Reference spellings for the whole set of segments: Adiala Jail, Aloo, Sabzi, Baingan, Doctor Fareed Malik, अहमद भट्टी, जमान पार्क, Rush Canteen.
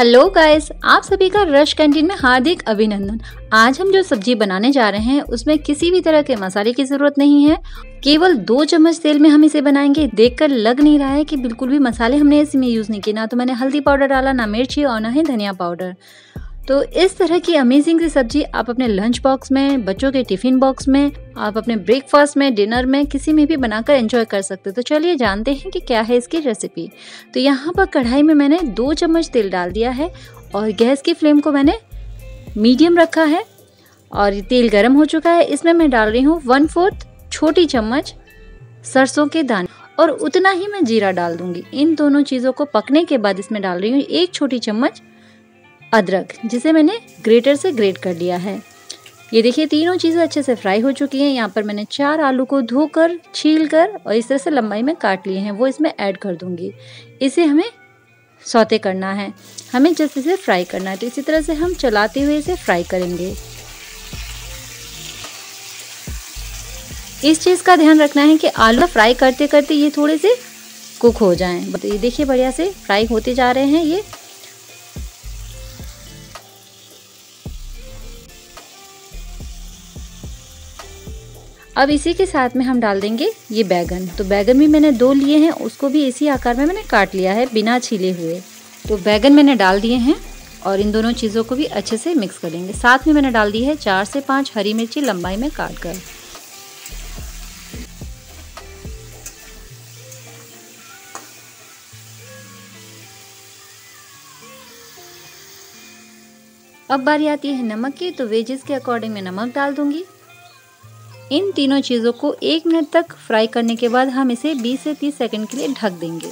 Hello guys, आप सभी का रश कैंटीन में हार्दिक अभिनंदन। आज हम जो सब्जी बनाने जा रहे हैं उसमें किसी भी तरह के मसाले की ज़रूरत नहीं है। केवल 2 चम्मच तेल में हम इसे बनाएंगे। देखकर लग नहीं रहा है कि बिल्कुल भी मसाले हमने इसमें यूज़ नहीं किए। ना तो मैंने हल्दी पाउडर डाला, ना मिर्ची और ना ही धनिया पाउडर। तो इस तरह की अमेजिंग सी सब्जी आप अपने लंच बॉक्स में, बच्चों के टिफिन बॉक्स में, आप अपने ब्रेकफास्ट में, डिनर में, किसी में भी बनाकर एंजॉय कर सकते हो। तो चलिए जानते हैं कि क्या है इसकी रेसिपी। तो यहाँ पर कढ़ाई में मैंने 2 चम्मच तेल डाल दिया है और गैस की फ्लेम को मैंने मीडियम रखा है और तेल गर्म हो चुका है। इसमें मैं डाल रही हूँ 1/4 छोटी चम्मच सरसों के दाने और उतना ही मैं जीरा डाल दूँगी। इन दोनों चीज़ों को पकने के बाद इसमें डाल रही हूँ 1 छोटी चम्मच अदरक, जिसे मैंने ग्रेटर से ग्रेट कर लिया है। ये देखिए तीनों चीज़ें अच्छे से फ्राई हो चुकी हैं। यहाँ पर मैंने 4 आलू को धोकर, छीलकर और इस तरह से लंबाई में काट लिए हैं, वो इसमें ऐड कर दूंगी। इसे हमें सौते करना है, हमें जस्ट इसे फ्राई करना है। तो इसी तरह से हम चलाते हुए इसे फ्राई करेंगे। इस चीज़ का ध्यान रखना है कि आलू फ्राई करते करते ये थोड़े से कुक हो जाएँ। तो ये देखिए बढ़िया से फ्राई होते जा रहे हैं ये। अब इसी के साथ में हम डाल देंगे ये बैगन। तो बैगन भी मैंने 2 लिए हैं, उसको भी इसी आकार में मैंने काट लिया है बिना छीले हुए। तो बैगन मैंने डाल दिए हैं और इन दोनों चीज़ों को भी अच्छे से मिक्स करेंगे। साथ में मैंने डाल दी है 4 से 5 हरी मिर्ची लंबाई में काट कर। अब बारी आती है नमक की। तो वेजेस के अकॉर्डिंग मैं नमक डाल दूंगी। इन तीनों चीज़ों को 1 मिनट तक फ्राई करने के बाद हम इसे 20 से 30 सेकंड के लिए ढक देंगे।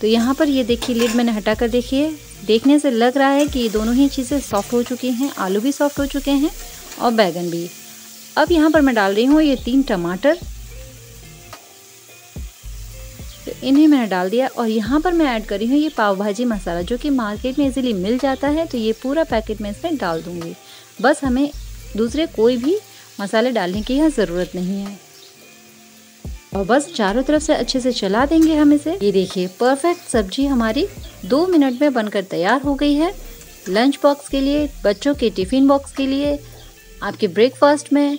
तो यहाँ पर ये देखिए लिड मैंने हटा कर देखिए, देखने से लग रहा है कि ये दोनों ही चीज़ें सॉफ्ट हो चुकी हैं। आलू भी सॉफ्ट हो चुके हैं और बैगन भी। अब यहाँ पर मैं डाल रही हूँ ये 3 टमाटर। तो इन्हें मैंने डाल दिया और यहाँ पर मैं ऐड कर रही हूँ ये पाव भाजी मसाला, जो कि मार्केट में इजीली मिल जाता है। तो ये पूरा पैकेट मैं इसमें डाल दूँगी। बस हमें दूसरे कोई भी मसाले डालने की यहाँ ज़रूरत नहीं है। और बस चारों तरफ से अच्छे से चला देंगे हम इसे। ये देखिए परफेक्ट सब्जी हमारी 2 मिनट में बनकर तैयार हो गई है। लंच बॉक्स के लिए, बच्चों के टिफ़िन बॉक्स के लिए, आपके ब्रेकफास्ट में,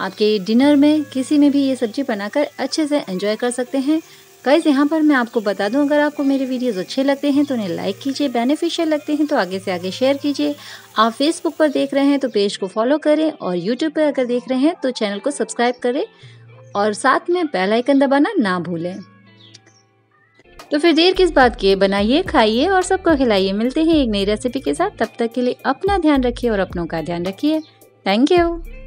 आपके डिनर में, किसी में भी ये सब्जी बनाकर अच्छे से एंजॉय कर सकते हैं। गाइस यहाँ पर मैं आपको बता दूं, अगर आपको मेरे वीडियोस अच्छे लगते हैं तो उन्हें लाइक कीजिए, बेनिफिशियल लगते हैं तो आगे से आगे शेयर कीजिए। आप फेसबुक पर देख रहे हैं तो पेज को फॉलो करें और यूट्यूब पर अगर देख रहे हैं तो चैनल को सब्सक्राइब करें और साथ में बेल आइकन दबाना ना भूलें। तो फिर देर किस बात की, बनाइए, खाइए और सबको खिलाइए। मिलते हैं एक नई रेसिपी के साथ, तब तक के लिए अपना ध्यान रखिए और अपनों का ध्यान रखिए। Thank you.